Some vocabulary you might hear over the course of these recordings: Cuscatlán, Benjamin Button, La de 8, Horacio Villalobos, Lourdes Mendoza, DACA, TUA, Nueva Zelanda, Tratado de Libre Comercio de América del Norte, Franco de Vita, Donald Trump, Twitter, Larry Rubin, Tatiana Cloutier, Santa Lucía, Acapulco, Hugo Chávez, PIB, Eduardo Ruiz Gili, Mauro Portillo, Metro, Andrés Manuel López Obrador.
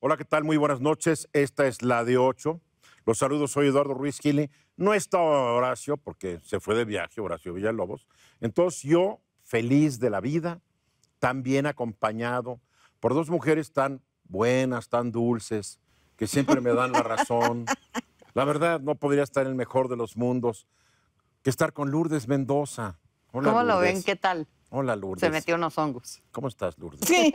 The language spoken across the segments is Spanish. Hola, ¿qué tal? Muy buenas noches. Esta es La de 8. Los saludos, soy Eduardo Ruiz Gili. No está Horacio porque se fue de viaje, Horacio Villalobos. Entonces yo, feliz de la vida, tan bien acompañado por dos mujeres tan buenas, tan dulces, que siempre me dan la razón. La verdad, no podría estar en el mejor de los mundos que estar con Lourdes Mendoza. Hola, ¿cómo Lourdes lo ven? ¿Qué tal? Hola, Lourdes. Se metió unos hongos. ¿Cómo estás, Lourdes? Sí.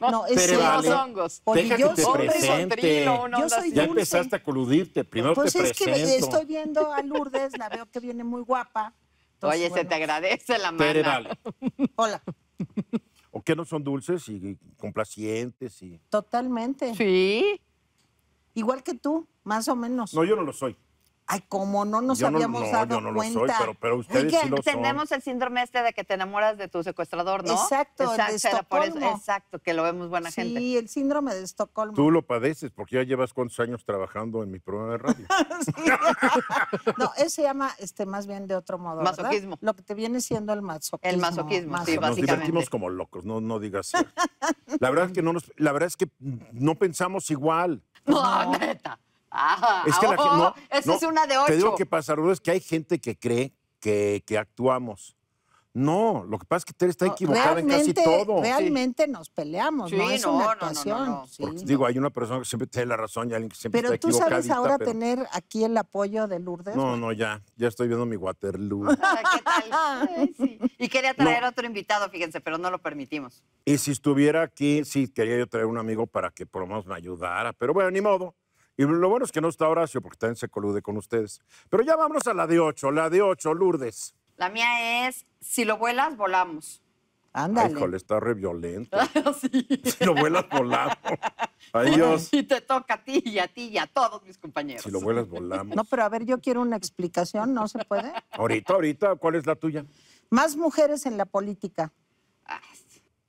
No, es unos hongos. Deja que te presente. Yo soy ya dulce. Empezaste a coludirte. Primero pues te presento. Pues es que estoy viendo a Lourdes, la veo que viene muy guapa. Entonces, oye, bueno, se te agradece la mano. Vale. Hola. ¿O qué no son dulces y complacientes? Y... Totalmente. Sí. Igual que tú, más o menos. No, yo no lo soy. Ay, como no nos habíamos dado cuenta. Yo no lo soy, pero ustedes sí lo son. Tenemos el síndrome este de que te enamoras de tu secuestrador, ¿no? Exacto, el de Estocolmo. Exacto, que lo vemos buena gente. Sí, el síndrome de Estocolmo. Tú lo padeces porque ya llevas cuántos años trabajando en mi programa de radio. No, ese se llama más bien de otro modo, ¿verdad? Masoquismo. Lo que te viene siendo el masoquismo. El masoquismo, sí, básicamente. Nos divertimos como locos, no digas eso. La verdad es que no pensamos igual. No, neta. Ah, es que la gente, es una de 8. Te digo que pasa, es que hay gente que cree que actuamos. No, lo que pasa es que Tere está equivocada en casi todo. Realmente sí. Nos peleamos, sí, no es una actuación. No. Sí, porque, digo, hay una persona que siempre tiene la razón y alguien que siempre está equivocadita. Pero tú sabes ahora tener aquí el apoyo de Lourdes. No, ya estoy viendo mi Waterloo. ¿Qué tal? Sí. Y quería traer otro invitado, fíjense, pero no lo permitimos. Y si estuviera aquí, sí, quería yo traer un amigo para que por lo menos me ayudara, pero bueno, ni modo. Y lo bueno es que no está Horacio, porque también se colude con ustedes. Pero ya vámonos a la de 8, Lourdes. La mía es, si lo vuelas, volamos. Ándale. Híjole, está re violento. Sí. Si lo vuelas, volamos. Adiós. Y te toca a ti y a todos mis compañeros. Si lo vuelas, volamos. No, pero a ver, yo quiero una explicación, ¿no se puede? Ahorita, ¿cuál es la tuya? Más mujeres en la política.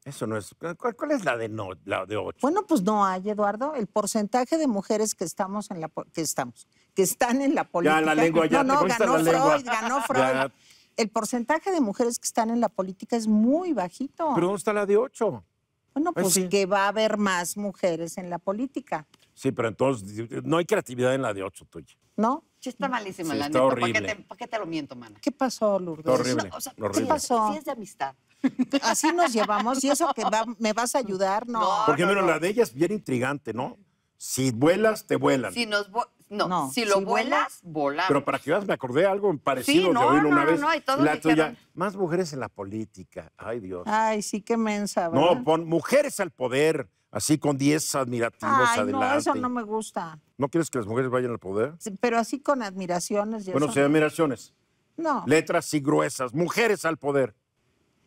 Eso no es... ¿Cuál es la de 8? Bueno, pues no hay, Eduardo. El porcentaje de mujeres que estamos en que están en la política... Ya, la lengua, ya. No, ganó Freud. Ya. El porcentaje de mujeres que están en la política es muy bajito. ¿Pero dónde está la de 8? Bueno, pues sí, que va a haber más mujeres en la política. Sí, pero entonces no hay creatividad en la de 8 tuya. ¿No? Sí, está malísima, sí, la neta. ¿Para qué te lo miento, mana? ¿Qué pasó, Lourdes? Está horrible. No, horrible. ¿Qué pasó? Sí es de amistad. Así nos llevamos, y eso que me vas a ayudar, no. Porque, bueno, la de ella es bien intrigante, ¿no? Si vuelas, te vuelan. Si lo vuelas, volamos. Pero para que veas, me acordé algo parecido de oírlo una vez. Y todos la dijeron... tuya, más mujeres en la política. Ay, Dios. Ay, sí, qué mensa, ¿verdad? No, pon mujeres al poder, así con 10 admirativos adelante. Ay, no, eso no me gusta. ¿No quieres que las mujeres vayan al poder? Sí, pero así con admiraciones. Y bueno, sí, admiraciones. No. Letras y gruesas, mujeres al poder.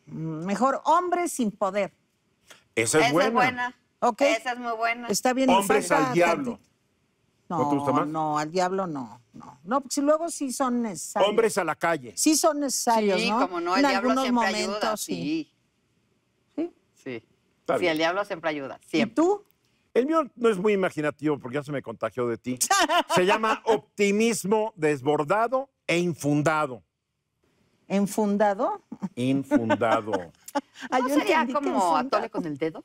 Mejor hombres sin poder. Esa es buena. Okay. Esa es muy buena. Está bien. Hombres al diablo. ¿No te gusta más? No, al diablo no. No, porque luego sí son necesarios. Hombres a la calle. Sí son necesarios, sí, ¿no? Sí, como no, el diablo siempre ayuda. Sí. Sí. Sí, el diablo siempre ayuda. ¿Y tú? El mío no es muy imaginativo porque ya se me contagió de ti. Se llama optimismo desbordado e infundado. ¿Enfundado? Infundado. ¿No sería como atole con el dedo?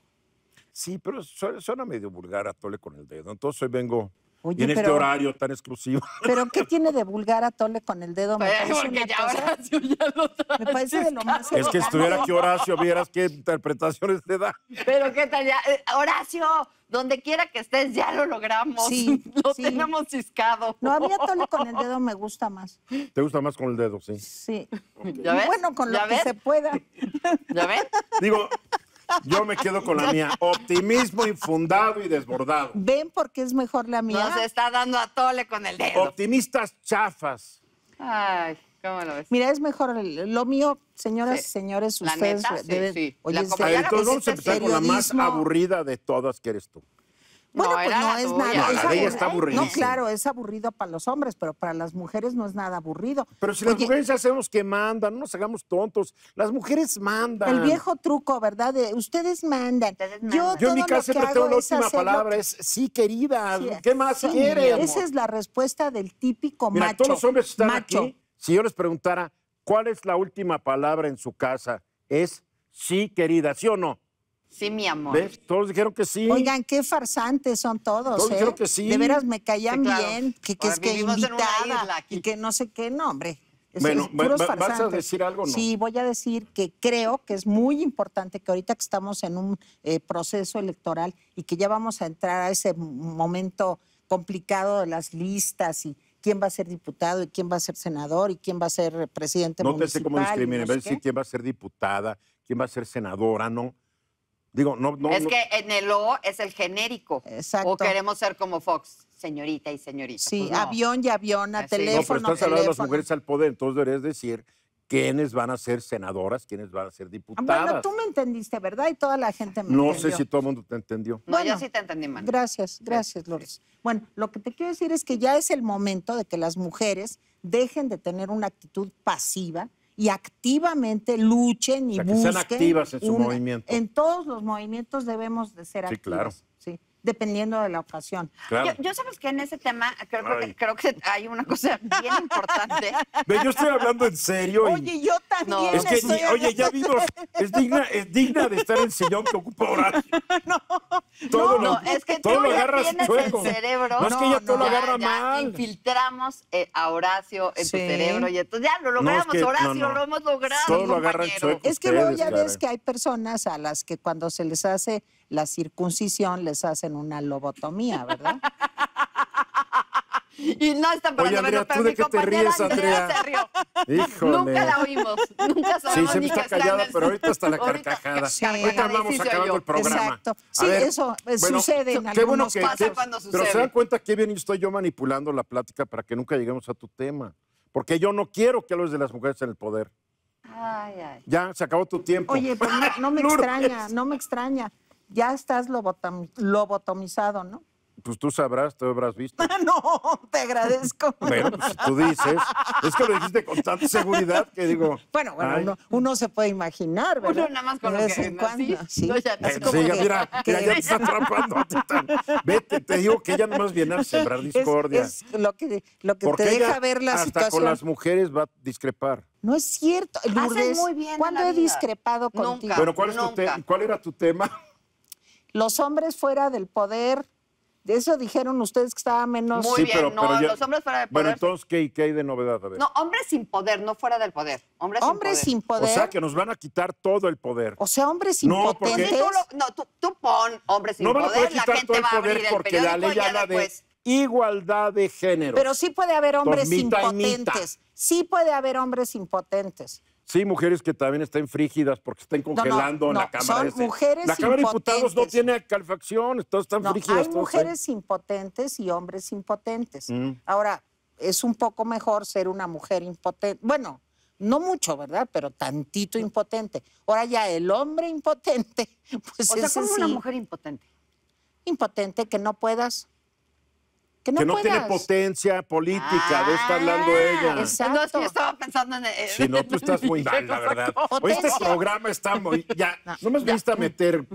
Sí, pero suena medio vulgar atole con el dedo. Entonces hoy vengo este horario tan exclusivo. ¿Pero qué tiene de vulgar atole con el dedo? Porque ya Horacio ya lo trae. Me parece de lo más... Es que estuviera aquí Horacio, vieras qué interpretaciones le da. Pero qué tal ya... Horacio, donde quiera que estés, ya lo logramos. Sí, tenemos ciscado. No, había atole con el dedo, me gusta más. ¿Te gusta más con el dedo? Sí. Sí. ¿Ya ves? Bueno, con lo que se pueda. ¿Ya ves? Digo... Yo me quedo con la mía. Optimismo infundado y desbordado. ¿Ven por qué es mejor la mía? Nos está dando atole con el dedo. Optimistas chafas. Ay, ¿cómo lo ves? Mira, es mejor lo mío, señoras y señores, ustedes deben... Entonces vamos a empezar con la más aburrida de todas, que eres tú. Bueno, pues no es nada. La de ella está aburrida. No, claro, es aburrido para los hombres, pero para las mujeres no es nada aburrido. Pero si las mujeres hacemos que mandan, no nos hagamos tontos. Las mujeres mandan. El viejo truco, ¿verdad? De ustedes mandan. Yo en mi casa siempre tengo la última palabra, es sí, querida. Sí, ¿qué más quieres? Esa es la respuesta del típico macho. Mira, todos los hombres están aquí. Si yo les preguntara, ¿cuál es la última palabra en su casa? Es sí, querida, ¿sí o no? Sí, mi amor. ¿Ve? Todos dijeron que sí. Oigan, qué farsantes son todos, todos dijeron que sí. De veras, me caían sí, claro. bien. Que es que invitada y que no sé qué nombre. Es bueno, ¿vas a decir algo o no? Sí, voy a decir que creo que es muy importante que ahorita que estamos en un proceso electoral y que ya vamos a entrar a ese momento complicado de las listas y quién va a ser diputado y quién va a ser senador y quién va a ser presidente municipal. No sé cómo discriminen, no sé quién va a ser diputada, quién va a ser senadora, ¿no? Digo, no. Es que en el O es el genérico. Exacto. O queremos ser como Fox, señorita y señorita. Sí, pues no. Avión y aviona, teléfono. No, pero estás hablando de las mujeres al poder, entonces deberías decir quiénes van a ser senadoras, quiénes van a ser diputadas. Bueno, tú me entendiste, ¿verdad? Y toda la gente me entendió. No sé si todo el mundo te entendió. No, bueno, yo sí te entendí, Manu. Gracias, Lourdes. Bueno, lo que te quiero decir es que ya es el momento de que las mujeres dejen de tener una actitud pasiva y activamente luchen y busquen. Que sean activas en su movimiento. En todos los movimientos debemos de ser activas. Claro. Sí, dependiendo de la ocasión. Claro. Yo sabes que en ese tema creo que hay una cosa bien importante. Yo estoy hablando en serio. Oye, yo también. No. Es que, oye, ya vimos, es digna de estar en el sillón que ocupa Horacio. Todo lo agarras chueco. No, es que ella todo lo agarra mal. Infiltramos a Horacio en tu cerebro y entonces ya lo logramos, Horacio, lo hemos logrado. Todo lo agarra chueco. Es que luego ya ves que hay personas a las que cuando se les hace la circuncisión les hacen una lobotomía, ¿verdad? Y no están parando. Oye, Andrea, ¿tú de qué te ríes, Andrea? Híjole. Nunca la oímos, nunca sabemos. Sí, se me está callada, pero ahorita está la carcajada. Sí, ahorita vamos acabando el programa. Exacto. Sí, eso sucede en algunos casos. Pero se dan cuenta que bien estoy yo manipulando la plática para que nunca lleguemos a tu tema. Porque yo no quiero que hables de las mujeres en el poder. Ay, ay. Ya, se acabó tu tiempo. Oye, pero no me extraña. Ya estás lobotomizado, ¿no? Pues tú sabrás, te habrás visto. No, te agradezco. Bueno, pues tú dices. Es que lo dijiste con tanta seguridad que digo... Bueno, uno se puede imaginar, ¿verdad? Uno nada más con lo que nací. Sí, mira, ya te está atrapando. Vete, te digo que ella nomás viene a sembrar discordia. Es lo que te deja ver la situación. Hasta con las mujeres va a discrepar. No es cierto. Lourdes, ¿cuándo he discrepado contigo? Bueno, ¿cuál era tu tema? Los hombres fuera del poder... De eso dijeron ustedes que estaba menos... Muy bien, pero ya... los hombres fuera del poder... Bueno, entonces, ¿qué hay de novedad? A ver. No, hombres sin poder, no fuera del poder. Hombres sin poder. O sea, que nos van a quitar todo el poder. O sea, hombres impotentes... Tú pon hombres sin poder, la gente va a abrir el periódico la ley ya después. Igualdad de género. Pero sí puede haber hombres impotentes. Sí puede haber hombres impotentes. Sí, mujeres que también están frígidas porque están congelando en la Cámara. Son mujeres impotentes. La Cámara de Diputados no tiene calefacción, todas están frígidas. Hay mujeres impotentes y hombres impotentes. Ahora, es un poco mejor ser una mujer impotente. Bueno, no mucho, ¿verdad? Pero tantito impotente. Ahora ya el hombre impotente, pues es así. O sea, ¿cómo una mujer impotente? Impotente que no puedas... Que no tiene potencia política, de está hablando ella. Exacto. No, es que yo estaba pensando en... Si no, tú estás muy mal, la verdad. Hoy este programa está muy... Ya, no me viniste a meter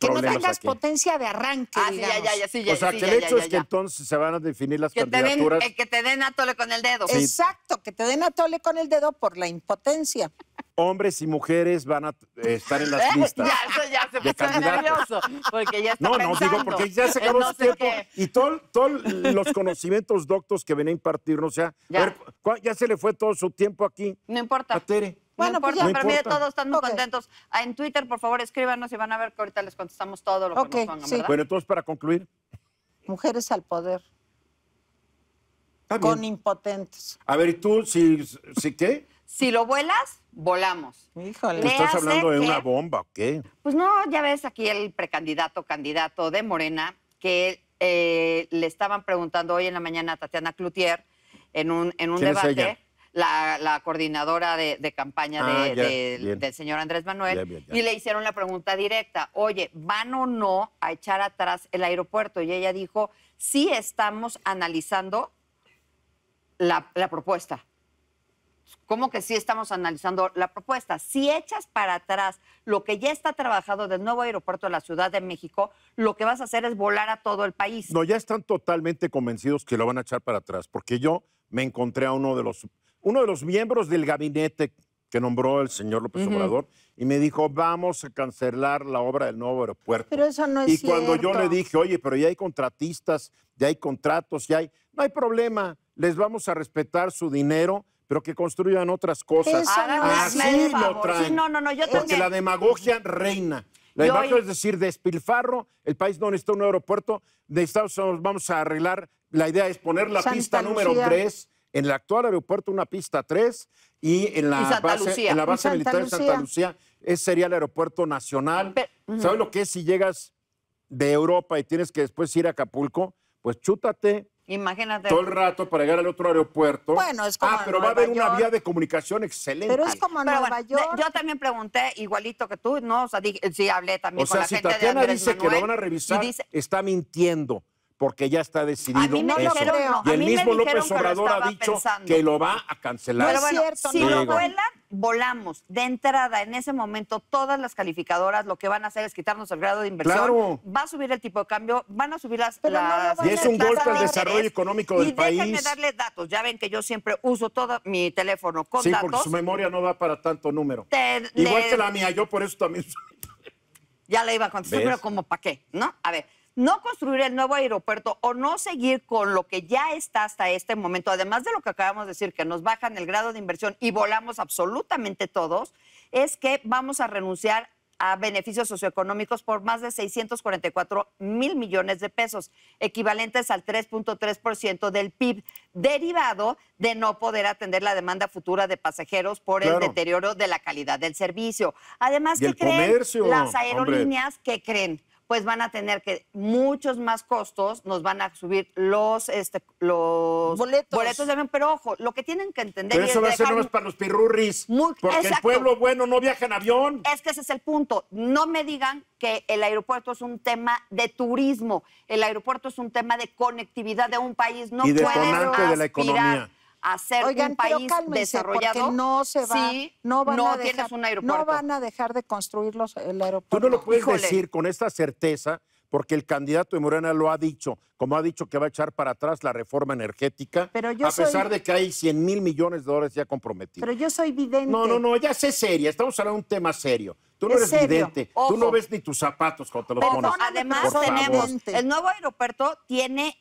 que no tengas aquí. Potencia de arranque, digamos. O sea, que el hecho es que entonces se van a definir las candidaturas... Que te den a tole con el dedo. Sí. Exacto, que te den a tole con el dedo por la impotencia. Hombres y mujeres van a estar en las listas. Ya se puso nervioso. Porque ya está digo, porque ya se acabó su tiempo. Y todos los conocimientos doctos que venía a impartirnos, o sea, ya se le fue todo su tiempo aquí. No importa. A Tere. Bueno, pues ya, pero mire, todos están muy contentos. En Twitter, por favor, escríbanos y van a ver que ahorita les contestamos todo lo que nos pongan, ¿verdad? Bueno, entonces, para concluir. Mujeres al poder. Con impotentes. A ver, ¿y tú si qué? Si lo vuelas, volamos. Híjole. ¿Estás hablando de una bomba o qué? Pues no, ya ves aquí el candidato de Morena, que le estaban preguntando hoy en la mañana a Tatiana Cloutier en un debate. ¿Quién es ella? La coordinadora de campaña del señor Andrés Manuel, y le hicieron la pregunta directa, oye, ¿van o no a echar atrás el aeropuerto? Y ella dijo, sí estamos analizando la propuesta. ¿Cómo que sí estamos analizando la propuesta? Si echas para atrás lo que ya está trabajado del nuevo aeropuerto de la Ciudad de México, lo que vas a hacer es volar a todo el país. No, ya están totalmente convencidos que lo van a echar para atrás, porque yo me encontré a uno de los miembros del gabinete que nombró el señor López Obrador, y me dijo, vamos a cancelar la obra del nuevo aeropuerto. Pero eso no es cierto. Y cuando yo le dije, oye, pero ya hay contratistas, ya hay contratos, ya hay... No hay problema, les vamos a respetar su dinero, pero que construyan otras cosas. Eso no es así, lo traen. Sí, no, yo porque también. La demagogia reina. La demagogia es decir, despilfarro, el país no necesita un aeropuerto, necesitamos, vamos a arreglar, la idea es poner la pista número 3, en el actual aeropuerto una pista 3 y en la base militar de Santa Lucía, ese sería el aeropuerto nacional. Pero, ¿sabes lo que es si llegas de Europa y tienes que después ir a Acapulco? Pues chútate. Imagínate. Todo el rato para llegar al otro aeropuerto. Bueno, es como pero Nueva va a haber una vía de comunicación excelente. Pero es como Nueva York. Yo también pregunté, igualito que tú, ¿no? O sea, sí hablé también con la gente de Tatiana dice Manuel, que lo van a revisar, dice... está mintiendo, porque ya está decidido eso. Y el mismo López Obrador ha dicho que lo va a cancelar. Pero bueno, si lo vuelan, volamos. De entrada, en ese momento, todas las calificadoras lo que van a hacer es quitarnos el grado de inversión. Claro. Va a subir el tipo de cambio, van a subir las... y es un golpe al desarrollo económico del país. Y déjenme darles datos. Ya ven que yo siempre uso todo mi teléfono con datos. Sí, porque su memoria no da para tanto número. Igual que la mía, yo por eso también... Ya le iba a contestar, pero como para qué, ¿no? A ver... No construir el nuevo aeropuerto o no seguir con lo que ya está hasta este momento, además de lo que acabamos de decir, que nos bajan el grado de inversión y volamos absolutamente todos, es que vamos a renunciar a beneficios socioeconómicos por más de 644,000 millones de pesos, equivalentes al 3.3% del PIB, derivado de no poder atender la demanda futura de pasajeros por el deterioro de la calidad del servicio. Además, ¿qué creen? Comercio, las aerolíneas, ¿qué creen? Pues van a tener que muchos más costos, nos van a subir los boletos de avión. Pero ojo, lo que tienen que entender... Pero eso va a ser nomás para los pirurris, porque el pueblo bueno no viaja en avión. Es que ese es el punto. No me digan que el aeropuerto es un tema de turismo, el aeropuerto es un tema de conectividad de un país. No pueden aspirar de la economía. A ser un país desarrollado, no se va, sí, no van a dejar de construir el aeropuerto. Tú no lo puedes decir con esta certeza, porque el candidato de Morena lo ha dicho, como ha dicho que va a echar para atrás la reforma energética, pero yo a pesar de que hay 100,000 millones de dólares ya comprometidos. Pero yo soy vidente. No, ya sé seria, estamos hablando de un tema serio. Tú no eres vidente, tú no ves ni tus zapatos cuando te los pones. Además tenemos, el nuevo aeropuerto tiene,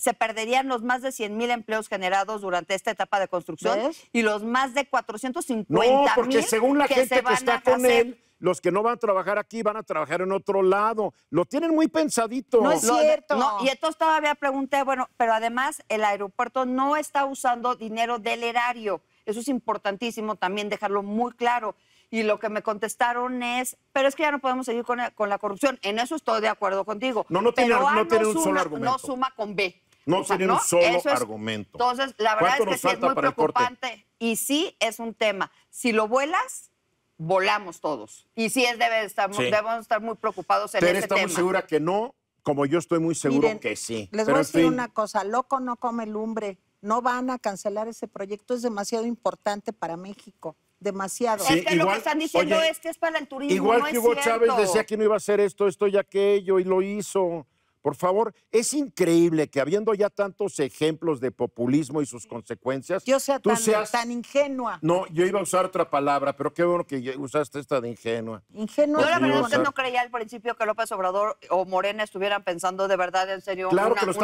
se perderían los más de 100,000 empleos generados durante esta etapa de construcción y los más de 450,000 No, porque según la gente que está con él, los que no van a trabajar aquí van a trabajar en otro lado. Lo tienen muy pensadito. No es cierto. No, y entonces todavía pregunté, bueno, pero además el aeropuerto no está usando dinero del erario. Eso es importantísimo también dejarlo muy claro. Y lo que me contestaron es, pero es que ya no podemos seguir con la corrupción. En eso estoy de acuerdo contigo. No tiene un solo argumento. No suma con B. No tiene un solo argumento. Entonces, la verdad es que sí es muy preocupante. Y sí es un tema. Si lo vuelas... volamos todos. Y sí, debemos estar muy preocupados en ese tema. Pero estamos seguras que no, como yo estoy muy seguro que sí. Les voy a decir una cosa, loco no come lumbre. No van a cancelar ese proyecto, es demasiado importante para México. Demasiado. Sí, es que igual, lo que están diciendo es que es para el turismo. Igual que Hugo Chávez decía que no iba a hacer esto y aquello, y lo hizo. Por favor, es increíble que habiendo ya tantos ejemplos de populismo y sus consecuencias... Tú seas tan ingenua. No, yo iba a usar otra palabra, pero qué bueno que usaste esta de ingenua. Ingenua. Yo la verdad no creía al principio que López Obrador o Morena estuvieran pensando de verdad, en serio, una estupidez.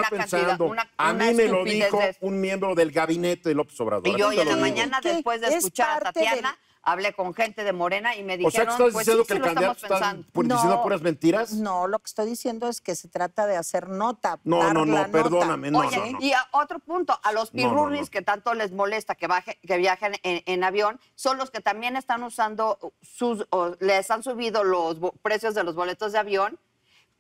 Me lo dijo un miembro del gabinete de López Obrador. Y yo en la mañana, después de escuchar a Tatiana... Hablé con gente de Morena y me dijeron... O sea, ¿estás diciendo que el candidato está diciendo puras mentiras? No, lo que estoy diciendo es que se trata de hacer nota. No, perdóname. Oye, y a otro punto, a los pirurris que tanto les molesta que viajen en avión, son los que también están usando les han subido los precios de los boletos de avión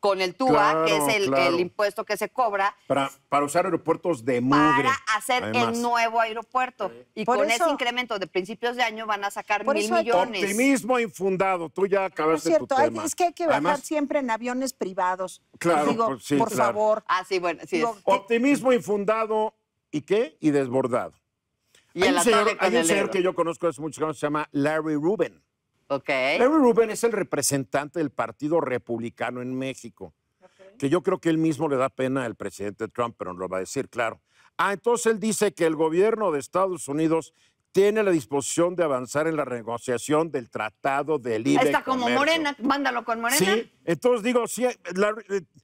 con el TUA, que es el impuesto que se cobra. Para usar aeropuertos de mugre. Para hacer el nuevo aeropuerto. Y con ese incremento de principios de año van a sacar 1,000 millones. Optimismo infundado. Tú ya acabaste tu tema. Es que hay que viajar siempre en aviones privados. Claro, digo, por favor. Ah, sí, bueno, sí. Optimismo infundado y desbordado. Y hay un señor que yo conozco hace muchos años, se llama Larry Rubin. Larry Rubin es el representante del Partido Republicano en México, que yo creo que él mismo le da pena al presidente Trump, pero no lo va a decir, claro. Entonces él dice que el gobierno de Estados Unidos tiene la disposición de avanzar en la renegociación del Tratado de Libre Comercio. Está como Morena, mándalo con Morena. Sí, entonces digo, sí,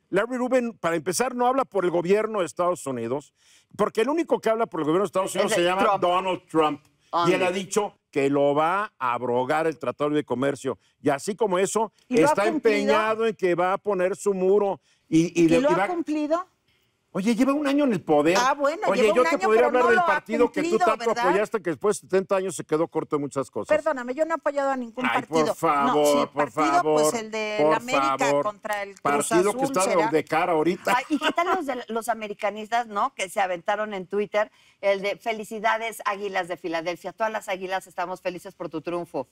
Larry Rubin, para empezar, no habla por el gobierno de Estados Unidos, porque el único que habla por el gobierno de Estados Unidos se llama Trump. Donald Trump. Y él ha dicho que lo va a abrogar el Tratado de Comercio. Y así como eso, está empeñado en que va a poner su muro. ¿Y lo ha cumplido? Oye, lleva un año en el poder. Ah, bueno, oye, lleva un año, podría hablar del partido que tú tanto apoyaste, que después de 70 años se quedó corto en muchas cosas. Perdóname, yo no he apoyado a ningún partido. Por favor, no, sí, por favor. Pues el de la América contra el Cruz Azul. Partido que está de cara ahorita. Ay, ¿y qué tal los americanistas, no? Que se aventaron en Twitter el de felicidades, Águilas de Filadelfia. Todas las águilas estamos felices por tu triunfo.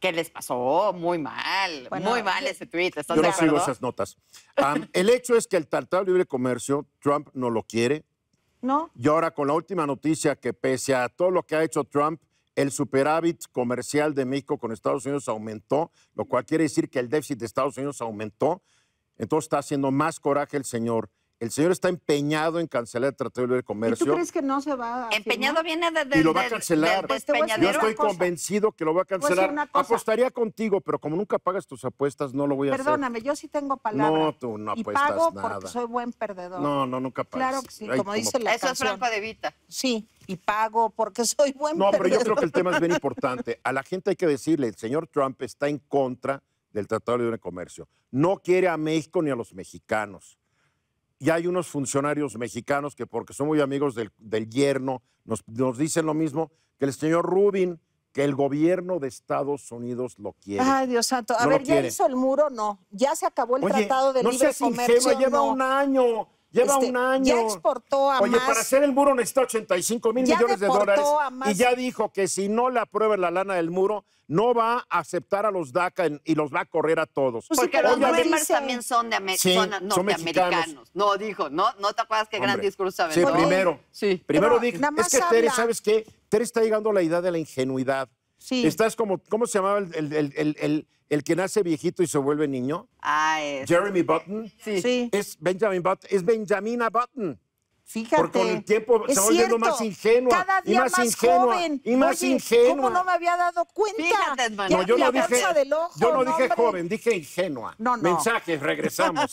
¿Qué les pasó? Muy mal, bueno, muy mal ese tuit. Yo no sigo esas notas. El hecho es que el Tratado de Libre Comercio, Trump no lo quiere. No. Y ahora con la última noticia que pese a todo lo que ha hecho Trump, el superávit comercial de México con Estados Unidos aumentó, lo cual quiere decir que el déficit de Estados Unidos aumentó. Entonces está haciendo más coraje el señor. El señor está empeñado en cancelar el Tratado de Libre Comercio. ¿Y tú crees que no se va a firmar? Empeñado viene desde... Y lo va a cancelar. Yo estoy convencido que lo va a cancelar. Apostaría contigo, pero como nunca pagas tus apuestas, no lo voy a hacer. Perdóname, yo sí tengo palabra. No, tú no apuestas nada. Y pago porque soy buen perdedor. No, no, nunca pagas. Claro que sí, como dice la canción. Eso es Franco de Vita. Sí, y pago porque soy buen perdedor. No, pero yo creo que el tema es bien importante. A la gente hay que decirle, el señor Trump está en contra del Tratado de Libre Comercio. No quiere a México ni a los mexicanos. Y hay unos funcionarios mexicanos que, porque son muy amigos del yerno, nos dicen lo mismo que el señor Rubin, que el gobierno de Estados Unidos lo quiere. Ay, Dios santo. A ver, ¿ya hizo el muro? No. ¿Ya se acabó el Tratado de Libre Comercio? No. Lleva un año. Lleva un año. Ya exportó a más. Oye, para hacer el muro necesita 85 mil millones de dólares. Y ya dijo que si no le aprueban la lana del muro, no va a aceptar a los DACA y los va a correr a todos. Pues porque los Dreamers también son norteamericanos. No, dijo, ¿no te acuerdas qué gran discurso? Sí, primero. Sí. Primero dijo, es que Tere, ¿sabes qué? Tere está llegando a la edad de la ingenuidad. Sí. Estás como, ¿cómo se llamaba el que nace viejito y se vuelve niño? Ah, es. Jeremy Button. Sí. Sí. Es Benjamin Button. Es Benjamina Button. Fíjate. Porque con el tiempo se va volviendo más ingenua. Cada día más ingenua. Joven. Y más ingenua. ¿Cómo no me había dado cuenta? Fíjate, man. No, yo no dije, joven, dije ingenua. No, no. Mensajes, regresamos.